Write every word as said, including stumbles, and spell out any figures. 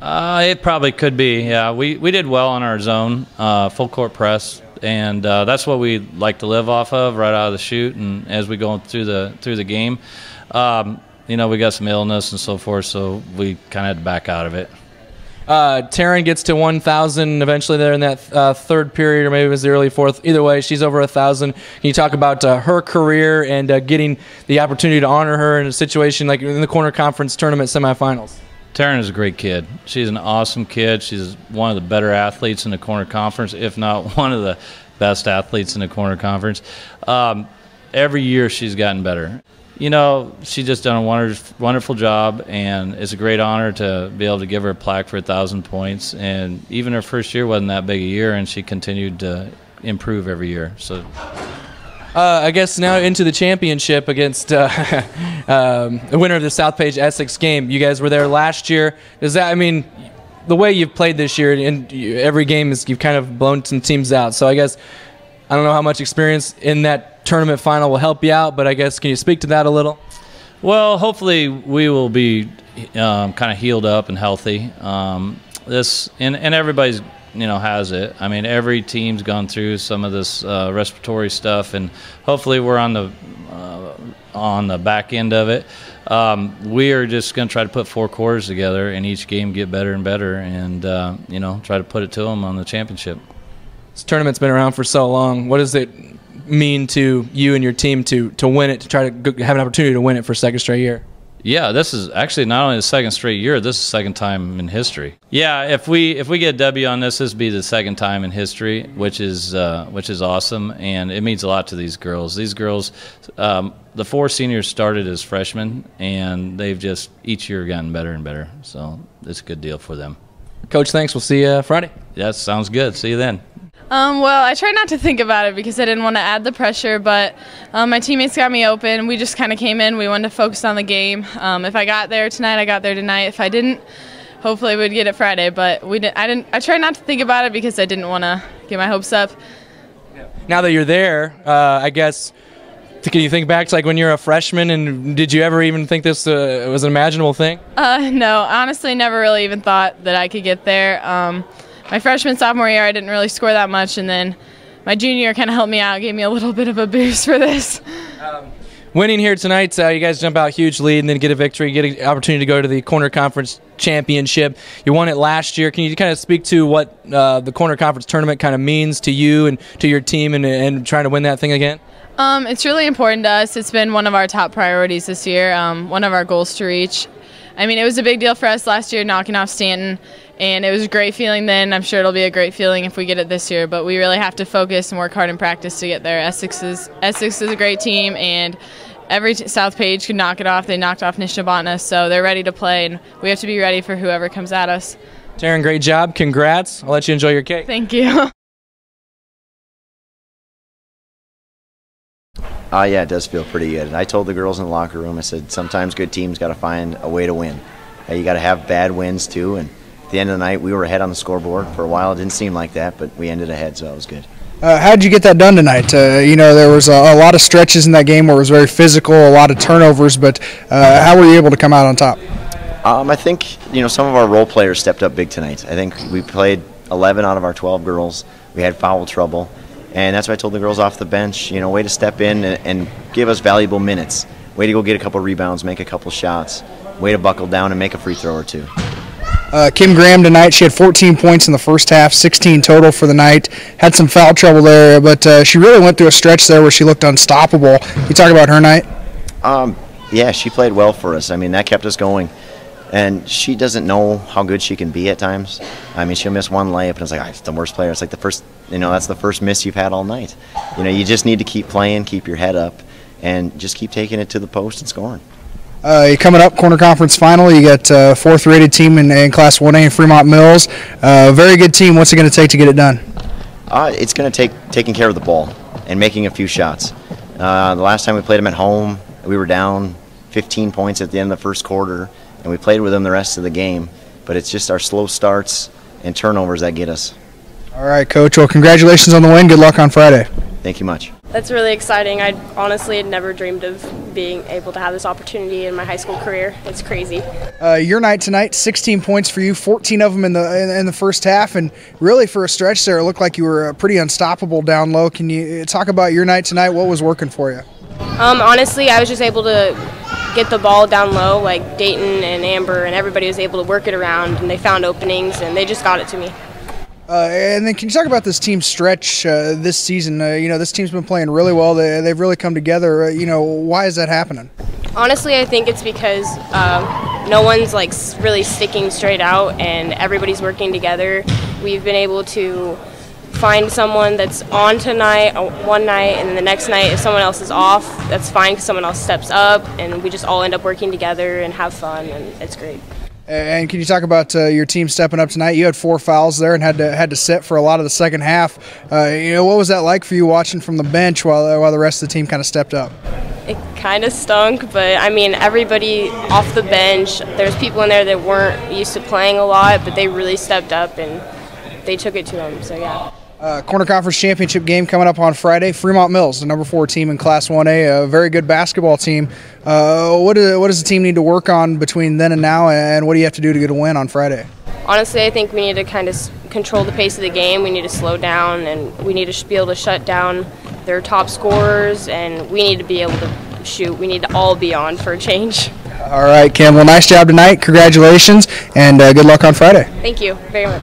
Uh, it probably could be, yeah. We, we did well on our zone, uh, full court press, and uh, that's what we like to live off of right out of the shoot and as we go through the through the game. Um, you know, we got some illness and so forth, so we kind of had to back out of it. Uh, Taryn gets to one thousand eventually there in that uh, third period, or maybe it was the early fourth. Either way, she's over one thousand. Can you talk about uh, her career and uh, getting the opportunity to honor her in a situation like in the Corner Conference tournament semifinals? Taryn is a great kid. She's an awesome kid. She's one of the better athletes in the Corner Conference, if not one of the best athletes in the Corner Conference. Um, every year she's gotten better. You know, she's just done a wonderful job, and it's a great honor to be able to give her a plaque for one thousand points. And even her first year wasn't that big a year, and she continued to improve every year. So. Uh, I guess now into the championship against uh, um, the winner of the South Page Essex game. You guys were there last year. Does that, I mean, the way you've played this year, and every game is you've kind of blown some teams out. So I guess I don't know how much experience in that tournament final will help you out, but I guess can you speak to that a little? Well, hopefully we will be um, kind of healed up and healthy. Um, this and, and everybody's. You know, has it. I mean, every team's gone through some of this uh, respiratory stuff, and hopefully we're on the uh, on the back end of it. Um, we are just going to try to put four quarters together, and each game get better and better, and uh, you know, try to put it to them on the championship. This tournament's been around for so long. What does it mean to you and your team to to win it, to try to have an opportunity to win it for a second straight year? Yeah, this is actually not only the second straight year, this is the second time in history. Yeah, if we if we get a W on this, this would be the second time in history, which is uh, which is awesome, and it means a lot to these girls. These girls, um, the four seniors started as freshmen, and they've just each year gotten better and better. So it's a good deal for them. Coach, thanks. We'll see you Friday. That sounds good. See you then. Um, well, I tried not to think about it because I didn't want to add the pressure, but um, my teammates got me open. We just kind of came in. We wanted to focus on the game. Um, if I got there tonight, I got there tonight. If I didn't, hopefully we'd get it Friday. But we didn't. I didn't. I tried not to think about it because I didn't want to get my hopes up. Now that you're there, uh, I guess, can you think back to like when you were a freshman, and did you ever even think this uh, was an imaginable thing? Uh, no, honestly, never really even thought that I could get there. Um, My freshman, sophomore year, I didn't really score that much, and then my junior year kind of helped me out, gave me a little bit of a boost for this. Um, winning here tonight, uh, you guys jump out huge lead and then get a victory, get an opportunity to go to the Corner Conference Championship. You won it last year. Can you kind of speak to what uh, the Corner Conference tournament kind of means to you and to your team and, and trying to win that thing again? Um, it's really important to us. It's been one of our top priorities this year, um, one of our goals to reach. I mean, it was a big deal for us last year knocking off Stanton, and it was a great feeling then. I'm sure it'll be a great feeling if we get it this year, but we really have to focus and work hard in practice to get there. Essex is, Essex is a great team, and every t South Page could knock it off. They knocked off Nishnabotna, so they're ready to play, and we have to be ready for whoever comes at us. Taryn, great job. Congrats. I'll let you enjoy your cake. Thank you. Uh, yeah, it does feel pretty good. And I told the girls in the locker room, I said, sometimes good teams got to find a way to win. Uh, you got to have bad wins, too. And at the end of the night, we were ahead on the scoreboard. For a while, it didn't seem like that, but we ended ahead, so that was good. Uh, how did you get that done tonight? Uh, you know, there was a, a lot of stretches in that game where it was very physical, a lot of turnovers, but uh, how were you able to come out on top? Um, I think, you know, some of our role players stepped up big tonight. I think we played eleven out of our twelve girls. We had foul trouble. And that's why I told the girls off the bench, you know, way to step in and, and give us valuable minutes. Way to go get a couple rebounds, make a couple shots. Way to buckle down and make a free throw or two. Uh, Kim Graham tonight, she had fourteen points in the first half, sixteen total for the night. Had some foul trouble there, but uh, she really went through a stretch there where she looked unstoppable. Can you talk about her night? Um, yeah, she played well for us. I mean, that kept us going. And she doesn't know how good she can be at times. I mean, she'll miss one layup, and it's like, oh, it's the worst player. It's like the first, you know, that's the first miss you've had all night. You know, you just need to keep playing, keep your head up, and just keep taking it to the post and scoring. Uh, you're coming up, Corner Conference Final. You got uh, fourth-rated team in, in Class one A in Fremont Mills. Uh, very good team. What's it going to take to get it done? Uh, it's going to take taking care of the ball and making a few shots. Uh, the last time we played them at home, we were down fifteen points at the end of the first quarter. And we played with them the rest of the game. But it's just our slow starts and turnovers that get us. All right, Coach. Well, congratulations on the win. Good luck on Friday. Thank you much. That's really exciting. I honestly had never dreamed of being able to have this opportunity in my high school career. It's crazy. Uh, your night tonight, sixteen points for you, fourteen of them in the in the first half, and really for a stretch there, it looked like you were pretty unstoppable down low. Can you talk about your night tonight? What was working for you? Um, honestly, I was just able to get the ball down low, like Dayton and Amber, and everybody was able to work it around, and they found openings, and they just got it to me. Uh, and then can you talk about this team's stretch uh, this season? Uh, you know, this team's been playing really well. They, they've really come together. Uh, you know, why is that happening? Honestly, I think it's because um, no one's like really sticking straight out and everybody's working together. We've been able to find someone that's on tonight, one night, and then the next night if someone else is off, that's fine because someone else steps up, and we just all end up working together and have fun, and it's great. And can you talk about uh, your team stepping up tonight? You had four fouls there and had to had to sit for a lot of the second half. Uh, you know, what was that like for you watching from the bench while while the rest of the team kind of stepped up? It kind of stunk, but I mean, everybody off the bench. There's people in there that weren't used to playing a lot, but they really stepped up and they took it to them. So yeah. Uh, Corner Conference Championship game coming up on Friday. Fremont Mills, the number four team in Class one A, a very good basketball team. Uh, what, do, what does the team need to work on between then and now, and what do you have to do to get a win on Friday? Honestly, I think we need to kind of control the pace of the game. We need to slow down, and we need to be able to shut down their top scorers, and we need to be able to shoot. We need to all be on for a change. All right, Campbell, nice job tonight. Congratulations, and uh, good luck on Friday. Thank you very much.